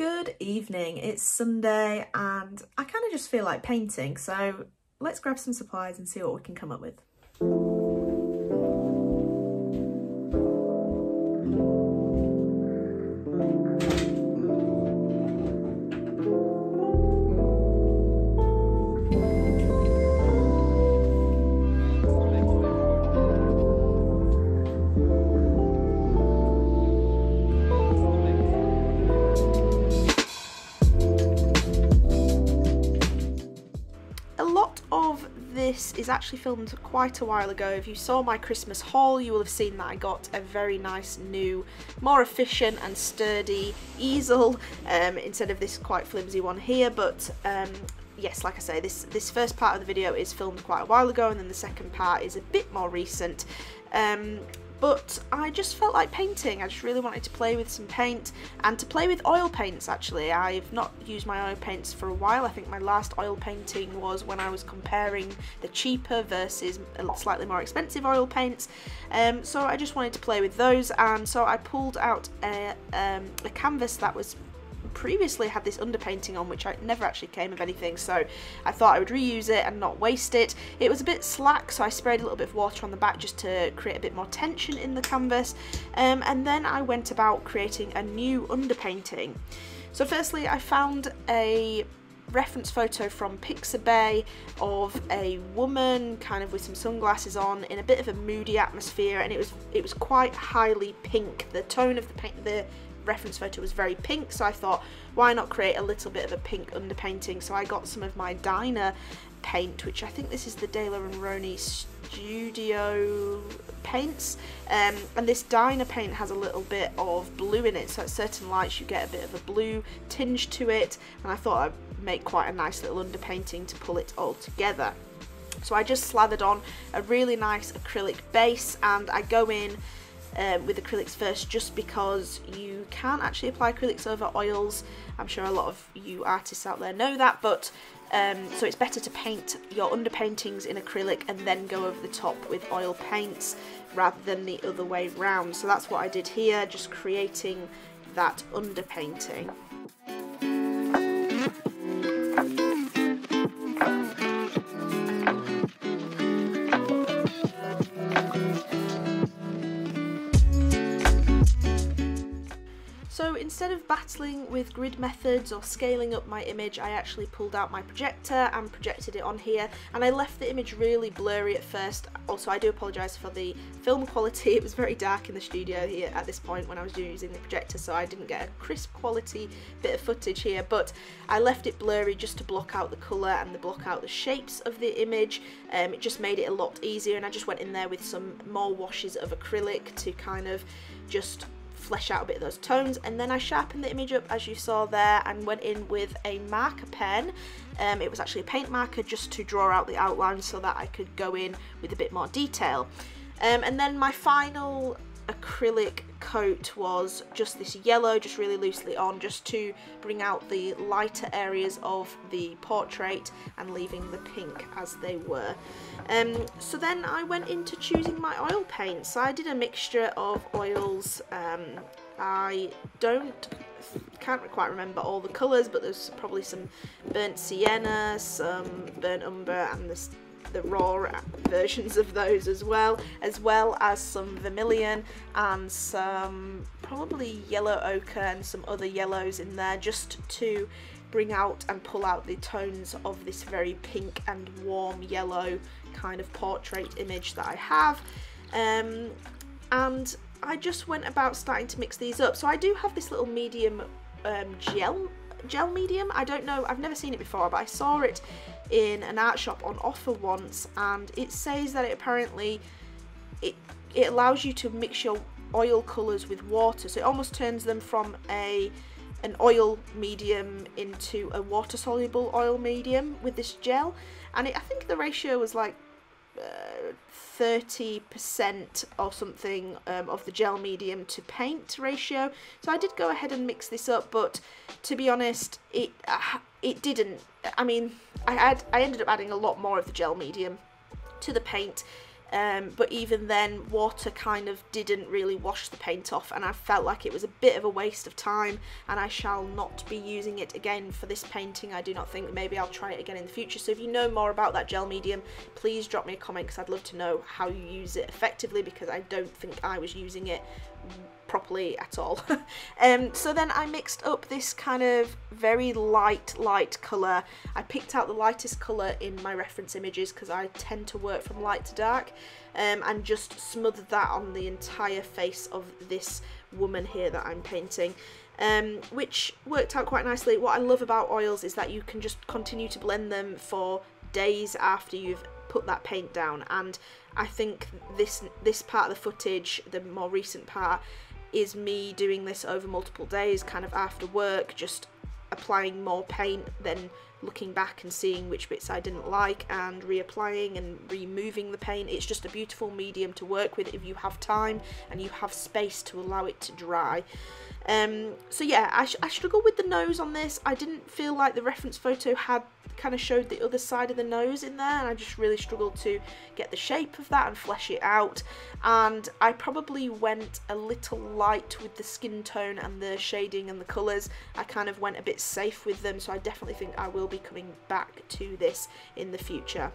Good evening, it's Sunday and I kind of just feel like painting, so let's grab some supplies and see what we can come up with. This is actually filmed quite a while ago. If you saw my Christmas haul, you will have seen that I got a very nice new, more efficient and sturdy easel instead of this quite flimsy one here. But yes, like I say, this first part of the video is filmed quite a while ago, and then the second part is a bit more recent. But I just felt like painting. I just really wanted to play with some paint and to play with oil paints, actually. I've not used my oil paints for a while. I think my last oil painting was when I was comparing the cheaper versus slightly more expensive oil paints. So I just wanted to play with those, and so I pulled out a canvas that was previously had this underpainting on, which I never actually came of anything, so I thought I would reuse it and not waste it. It was a bit slack, so I sprayed a little bit of water on the back just to create a bit more tension in the canvas, and then I went about creating a new underpainting. So firstly, I found a reference photo from Pixabay of a woman kind of with some sunglasses on in a bit of a moody atmosphere, and it was quite highly pink. The tone of the paint, the reference photo was very pink, so I thought, why not create a little bit of a pink underpainting? So I got some of my diner paint, which I think this is the Daler Rowney Studio paints, and this diner paint has a little bit of blue in it, so at certain lights you get a bit of a blue tinge to it, and I thought I'd make quite a nice little underpainting to pull it all together. So I just slathered on a really nice acrylic base, and I go in with acrylics first, just because you can't actually apply acrylics over oils. I'm sure a lot of you artists out there know that, but so it's better to paint your underpaintings in acrylic and then go over the top with oil paints rather than the other way round. So that's what I did here, just creating that underpainting. So instead of battling with grid methods or scaling up my image, I actually pulled out my projector and projected it on here, and I left the image really blurry at first. Also, I do apologise for the film quality. It was very dark in the studio here at this point when I was using the projector, so I didn't get a crisp quality bit of footage here, but I left it blurry just to block out the colour and to block out the shapes of the image. It just made it a lot easier, and I just went in there with some more washes of acrylic to kind of just flesh out a bit of those tones, and then I sharpened the image up as you saw there and went in with a marker pen. It was actually a paint marker, just to draw out the outline so that I could go in with a bit more detail, and then my final acrylic coat was just this yellow, just really loosely on, just to bring out the lighter areas of the portrait and leaving the pink as they were. So then I went into choosing my oil paints. So I did a mixture of oils. I can't quite remember all the colours, but there's probably some burnt sienna, some burnt umber, and this the raw versions of those as well as some vermilion and some probably yellow ochre and some other yellows in there, just to bring out and pull out the tones of this very pink and warm yellow kind of portrait image that I have. And I just went about starting to mix these up. So I do have this little medium gel medium. I don't know, I've never seen it before, but I saw it in an art shop on offer once, and it says that it apparently it allows you to mix your oil colours with water, so it almost turns them from an oil medium into a water soluble oil medium with this gel. And I think the ratio was like 30% or something of the gel medium to paint ratio. So I did go ahead and mix this up, but to be honest, it didn't, I mean, I ended up adding a lot more of the gel medium to the paint But even then, water kind of didn't really wash the paint off, and I felt like it was a bit of a waste of time, and I shall not be using it again for this painting, I do not think. Maybe I'll try it again in the future. So if you know more about that gel medium, please drop me a comment, because I'd love to know how you use it effectively, because I don't think I was using it properly at all. So then I mixed up this kind of very light colour. I picked out the lightest colour in my reference images because I tend to work from light to dark, and just smothered that on the entire face of this woman here that I'm painting, which worked out quite nicely. What I love about oils is that you can just continue to blend them for days after you've put that paint down, and I think this part of the footage, the more recent part, is me doing this over multiple days, kind of after work, just applying more paint, then looking back and seeing which bits I didn't like and reapplying and removing the paint. It's just a beautiful medium to work with if you have time and you have space to allow it to dry. So yeah, I struggled with the nose on this. I didn't feel like the reference photo had kind of showed the other side of the nose in there, and I just really struggled to get the shape of that and flesh it out. And I probably went a little light with the skin tone and the shading and the colours. I kind of went a bit safe with them, so I definitely think I will be coming back to this in the future.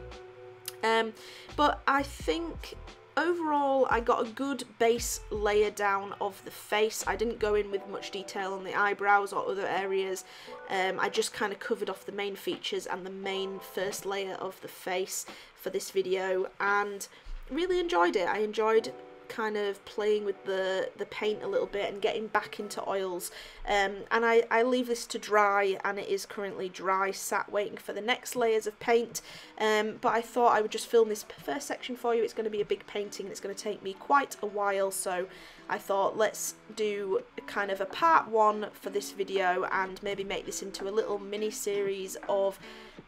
But I think overall I got a good base layer down of the face. I didn't go in with much detail on the eyebrows or other areas. I just kind of covered off the main features and the main first layer of the face for this video, and really enjoyed it. I enjoyed kind of playing with the paint a little bit and getting back into oils, and I leave this to dry, and it is currently dry, sat waiting for the next layers of paint. But I thought I would just film this first section for you. It's going to be a big painting and it's going to take me quite a while, so I thought let's do kind of a part one for this video and maybe make this into a little mini series of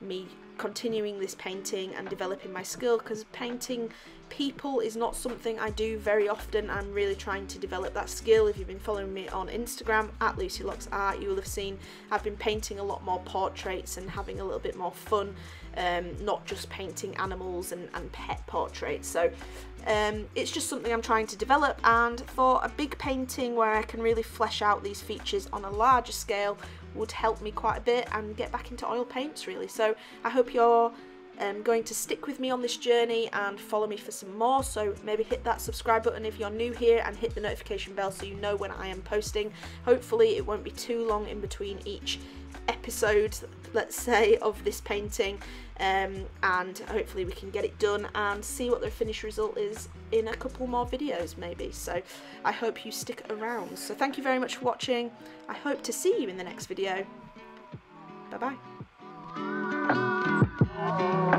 me continuing this painting and developing my skill, because painting people is not something I do very often. I'm really trying to develop that skill. If you've been following me on Instagram at LucyLocksArt, you will have seen I've been painting a lot more portraits and having a little bit more fun, not just painting animals and pet portraits. So it's just something I'm trying to develop, and for a big painting where I can really flesh out these features on a larger scale would help me quite a bit and get back into oil paints really. So I hope you're going to stick with me on this journey and follow me for some more. So maybe hit that subscribe button if you're new here and hit the notification bell so you know when I am posting. Hopefully it won't be too long in between each episode, let's say, of this painting, and hopefully we can get it done and see what the finished result is in a couple more videos maybe. So I hope you stick around. So thank you very much for watching. I hope to see you in the next video. Bye bye.